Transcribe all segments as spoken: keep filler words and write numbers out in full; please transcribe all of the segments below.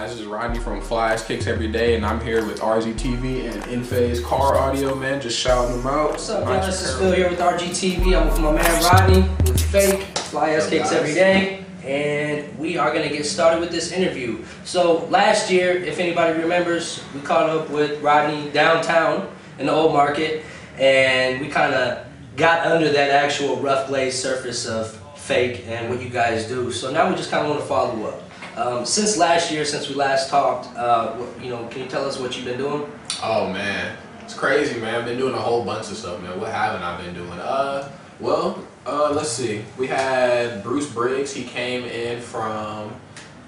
guys, this is Rodney from Fly Ass Kicks Every Day, and I'm here with R G T V and Inphase Car Audio, man, just shouting them out. What's up, man? This is Phil here with R G T V. I'm with my man Rodney with Fake, Fly Ass Kicks Every Day, and we are going to get started with this interview. So last year, if anybody remembers, we caught up with Rodney downtown in the old market, and we kind of got under that actual rough glazed surface of Fake and what you guys do. So now we just kind of want to follow up. Um, since last year, since we last talked, uh, you know, can you tell us what you've been doing? Oh man, it's crazy, man. I've been doing a whole bunch of stuff, man. What haven't I been doing? Uh, well, uh, let's see. We had Bruce Briggs. He came in from,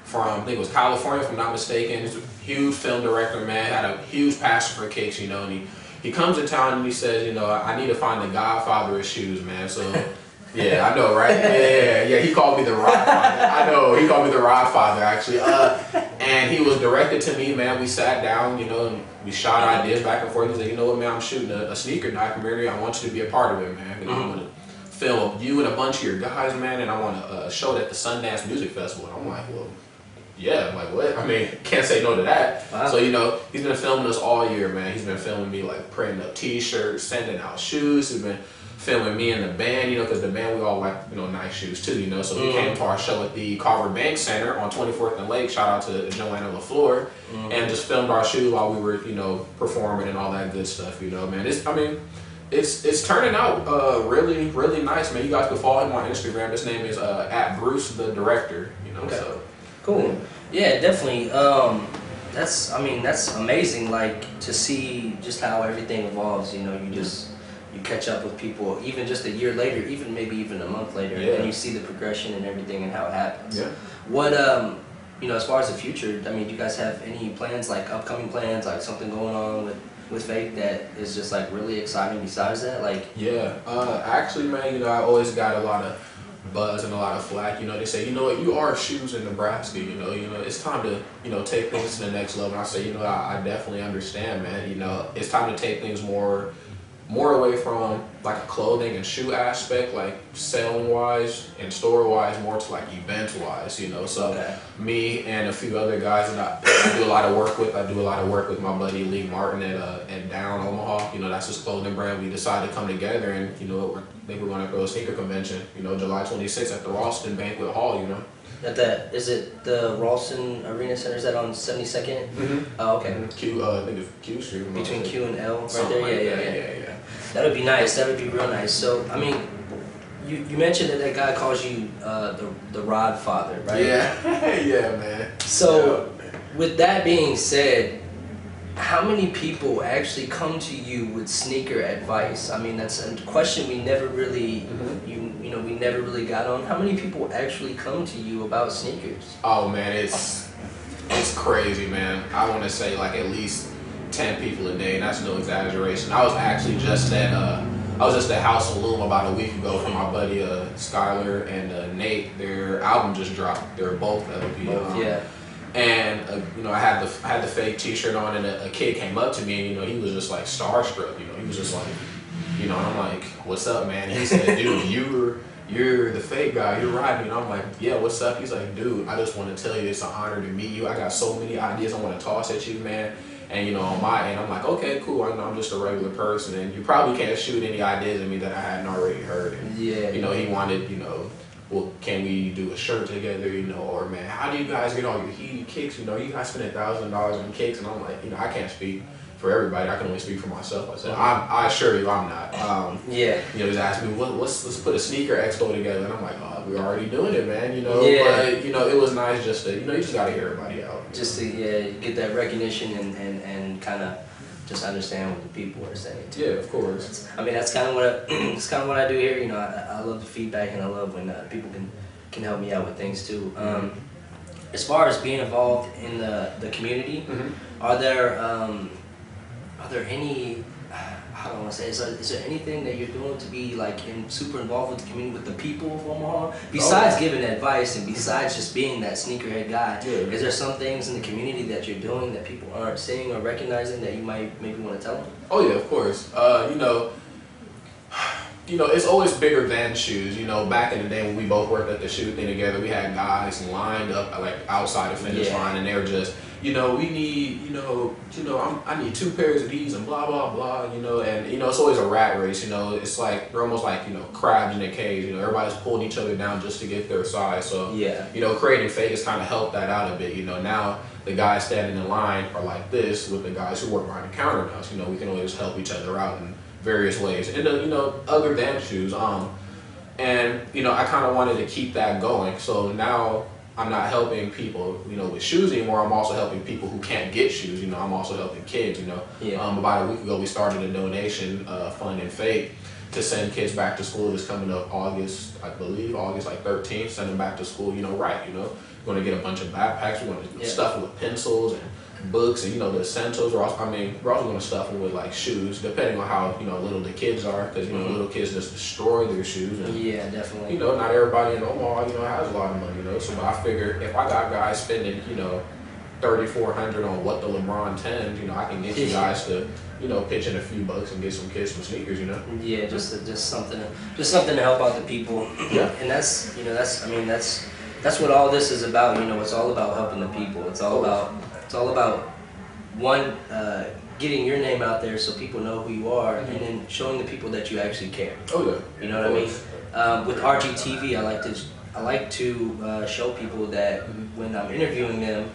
from I think it was California, if I'm not mistaken. He's a huge film director, man. Had a huge passion for kicks, you know. And he he comes to town and he says, you know, I need to find the Godfather of shoes, man. So. Yeah, I know, right? Yeah, yeah, yeah. He called me the Rod Father. I know, he called me the Rod Father, actually. Uh, and he was directed to me, man. We sat down, you know, and we shot ideas back and forth. He was like, you know what, man, I'm shooting a, a sneaker documentary. I want you to be a part of it, man. Mm-hmm. I want to film you and a bunch of your guys, man, and I want to uh, show it at the Sundance Music Festival. And I'm like, well, yeah, I'm like, what? I mean, can't say no to that. Wow. So, you know, he's been filming us all year, man. He's been filming me, like, printing up T-shirts, sending out shoes. He's been filming me and the band, you know, because the band, we all like, you know, nice shoes too, you know. So mm. we came to our show at the Carver Bank Center on twenty-fourth and Lake, shout out to Joanna LaFleur, mm. and just filmed our shoes while we were, you know, performing and all that good stuff, you know, man. It's, I mean, it's it's turning out uh, really, really nice, man. You guys can follow him on Instagram. His name is uh, at Bruce the Director, you know, okay. So. Cool. Yeah, yeah, definitely. Um, that's, I mean, that's amazing, like, to see just how everything evolves, you know, you just... you catch up with people even just a year later, even maybe even a month later, yeah. And you see the progression and everything and how it happens. Yeah. What, um, you know, as far as the future, I mean, do you guys have any plans, like upcoming plans, like something going on with, with Fake that is just like really exciting besides that? Like, yeah, uh, actually, man, you know, I always got a lot of buzz and a lot of flack, you know. They say, you know what, you are shoes in Nebraska, you know, you know, it's time to, you know, take things to the next level. And I say, you know, I, I definitely understand, man, you know, it's time to take things more more away from like a clothing and shoe aspect, like selling wise and store wise, more to like event wise, you know. So okay. Me and a few other guys that I, I do a lot of work with, I do a lot of work with my buddy Lee Martin at, uh, at Down Omaha, you know, that's his clothing brand. We decided to come together and, you know, we're, I think we're gonna throw a sneaker convention, you know, July twenty-sixth at the Ralston Banquet Hall, you know. At the, is it the Ralston Arena Center? Is that on seventy-second? Mm-hmm. Oh, okay. Q, uh, I think it's Q Street. Between Q and L, right there? Like yeah, that. yeah, yeah, yeah, yeah. That would be nice. That would be real nice. So, I mean, you, you mentioned that that guy calls you uh, the, the Rod Father, right? Yeah, yeah, man. So, yeah, man. With that being said, how many people actually come to you with sneaker advice? I mean, that's a question we never really, mm-hmm. you, you know, we never really got on. How many people actually come to you about sneakers? Oh man, it's it's crazy, man. I want to say like at least ten people a day, and that's no exaggeration. I was actually just at uh, I was just at House of Loom about a week ago for my buddy uh, Skylar and uh, Nate. Their album just dropped. They're both L P. Yeah. And uh, you know, I had the I had the Fake T-shirt on, and a, a kid came up to me, and you know, he was just like starstruck. You know, he was just like, you know, and I'm like, what's up, man? And he said, dude, you're you're the Fake guy. You're Rodney. And I'm like, yeah, what's up? He's like, dude, I just want to tell you, it's an honor to meet you. I got so many ideas I want to toss at you, man. And you know, on my end, I'm like, okay, cool. I know I'm just a regular person, and you probably can't shoot any ideas at me that I hadn't already heard. And, yeah. You know, he wanted, you know. Well, can we do a shirt together, you know, or man, how do you guys get all your heated kicks, you know, you guys spend a thousand dollars on kicks, and I'm like, you know, I can't speak for everybody, I can only speak for myself. I said, I'm, I assure you I'm not. Um, yeah. You know, just ask me, well, let's, let's put a sneaker expo together, and I'm like, oh, we're already doing it, man, you know, yeah. But, you know, it was nice just to, you know, you just gotta hear everybody out. Just to, yeah, get that recognition and, and, and kind of just understand what the people are saying too. Yeah, of course. That's, I mean, that's kind of what I, that's kind of what I do here. You know, I, I love the feedback, and I love when uh, people can can help me out with things too. Um, as far as being involved in the the community, mm-hmm. are there um, are there any I don't want to say is there, is there anything that you're doing to be like in, super involved with the community, with the people of Omaha? Besides oh. giving advice and besides just being that sneakerhead guy, yeah. Is there some things in the community that you're doing that people aren't seeing or recognizing that you might maybe want to tell them? Oh yeah, of course. Uh, you know, you know, it's always bigger than shoes. You know, back in the day when we both worked at the shoe thing together, we had guys lined up like outside the finish yeah. line, and they were just, you know, we need, you know, you know, I'm, I need two pairs of these and blah blah blah, you know, and you know, it's always a rat race. You know, it's like they're almost like, you know, crabs in a cage. You know, everybody's pulling each other down just to get their size. So yeah, you know, creating Fake has kind of helped that out a bit. You know, now the guys standing in line are like this with the guys who work behind the counter now. So, you know, we can always help each other out in various ways, and uh, you know, other than shoes. Um, and you know, I kind of wanted to keep that going. So now, I'm not helping people, you know, with shoes anymore. I'm also helping people who can't get shoes. You know, I'm also helping kids. You know, yeah. um, about a week ago we started a donation uh, fund in Fake to send kids back to school. It's coming up August, I believe, August like thirteenth. Send them back to school. You know, right? You know, we're gonna get a bunch of backpacks. We're gonna yeah. stuff them with pencils and books and, you know, the essentials. We're also, I mean, we're also gonna stuff them with like shoes, depending on how, you know, little the kids are, because you know, mm-hmm. little kids just destroy their shoes. And, yeah, definitely. You know, not everybody in Omaha, you know, has a lot of money. You know, so I figure if I got guys spending, you know, thirty-four hundred on what the LeBron ten, you know, I can get you guys to, you know, pitch in a few bucks and get some kids some sneakers, you know. Yeah, just to, just something, just something to help out the people. Yeah. And that's, you know, that's, I mean, that's that's what all this is about. You know, it's all about helping the people. It's all about, it's all about one, uh, getting your name out there so people know who you are, mm-hmm. and then showing the people that you actually care. Oh yeah. You know what I mean? Um, with R G T V, I like to, I like to uh, show people that mm-hmm. when I'm interviewing them,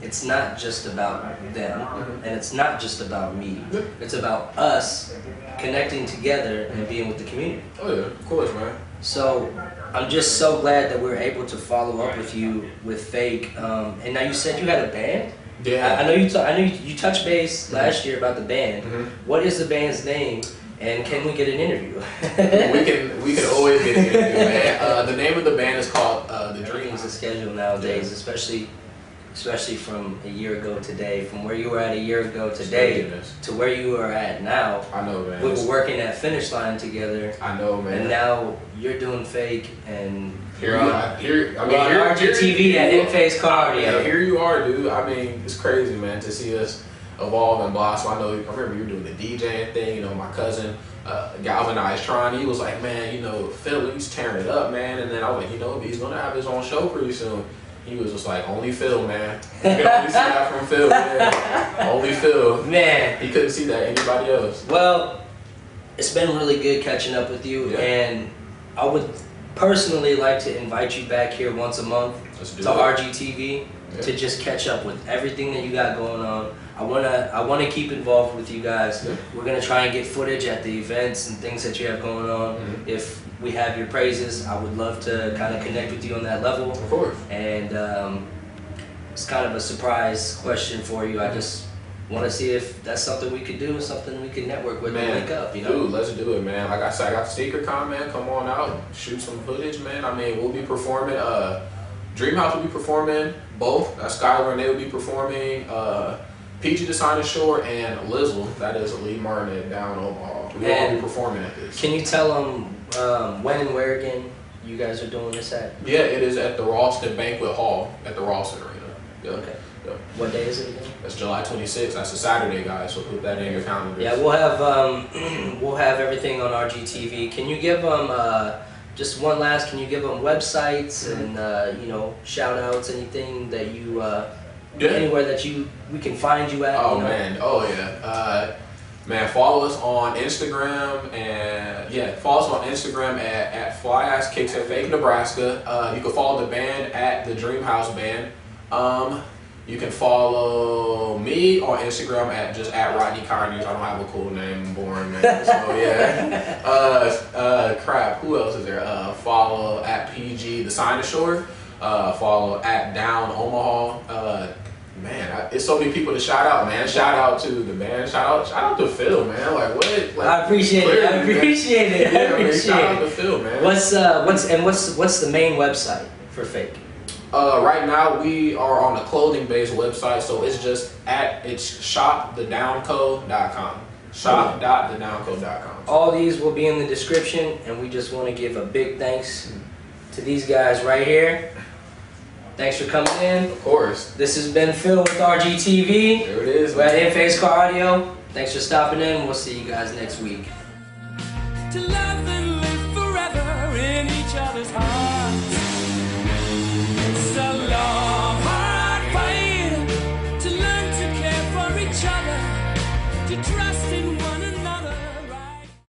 it's not just about them, and it's not just about me. It's about us connecting together and being with the community. Oh yeah, of course, man. So I'm just so glad that we were able to follow up with you with Fake. Um, and now you said you had a band? Yeah. I, I know you. I know you, you touched base mm-hmm. last year about the band. Mm-hmm. What is the band's name? And can we get an interview? we can we can always get an interview, man. Uh, the name of the band is called uh, The Dream. Everything's a schedule nowadays, yeah. especially. especially from a year ago today, from where you were at a year ago today to where you are at now. I know, man. We were working at Finish Line together. I know, man. And now you're doing Fake, and here you are. Here, I mean, on here, R G T V here, at Inphase Car Audio. Yeah, here you are, dude. I mean, it's crazy, man, to see us evolve and blossom. So I know, I remember you were doing the DJing thing. You know, my cousin uh, Galvanized Tron, he was like, man, you know, Phil, he's tearing it up, man. And then I was like, you know, he's gonna have his own show pretty soon. He was just like, only Phil, man. You can only see that from Phil, man. Only Phil. Man. He couldn't see that anybody else. Well, it's been really good catching up with you, yeah. and I would personally like to invite you back here once a month to it. R G T V yeah. to just catch up with everything that you got going on. I wanna, I wanna keep involved with you guys. Yeah. We're gonna try and get footage at the events and things that you have going on. Mm-hmm. If we have your praises, I would love to kind of connect with you on that level. Of course. And um, it's kind of a surprise question for you. I just want to see if that's something we could do, something we could network with, man, and link up. You know, dude, let's do it, man. Like I said, I got Sneaker Con, man. Come on out, shoot some footage, man. I mean, we'll be performing. Uh, Dreamhouse will be performing both. Uh, Skylar and they will be performing. Uh, P G Decider Shore and Lizzle. That is Lee Martin at Down Omaha. We all be performing at this. Can you tell them? Um, when and where again you guys are doing this at? Yeah, it is at the Ralston Banquet Hall at the Ralston Arena. Yeah. Okay. Yeah. What day is it again? That's July twenty-sixth. That's a Saturday, guys. So put that in your calendar. Yeah, we'll have um, we'll have everything on R G T V. Can you give them uh, just one last? Can you give them websites mm-hmm. and uh, you know, shout outs? Anything that you uh, yeah. anywhere that you we can find you at? Oh, you know? Man. Oh yeah. Uh, Man, follow us on Instagram and yeah, follow us on Instagram at, at Fly Ass Kicks at Fake Nebraska. Uh, you can follow the band at the DreamHouseBand. Um, you can follow me on Instagram at just at Rodney Conyers. I don't have a cool name, boring man. So yeah. uh, uh, crap. Who else is there? Uh, follow at PGTheCynosure. Uh, follow at Down Omaha. Uh, Man, I, it's so many people to shout out, man. Shout out to the man. Shout out, shout out to Phil, man. Like what? Like, I appreciate clearly, it. I appreciate man. it. Yeah, I appreciate man. Shout out to Phil, man. What's uh, what's and what's what's the main website for Fake? Uh, right now we are on a clothing-based website, so it's just at it's shop the down co dot com. shop dot the down co dot com. All these will be in the description, and we just want to give a big thanks to these guys right here. Thanks for coming in. Of course. This has been Phil with R G T V. There it is. We're at Inphase Car Audio. Thanks for stopping in. We'll see you guys next week. each other's hearts. It's a long, hard fight to learn to care for each other, to trust in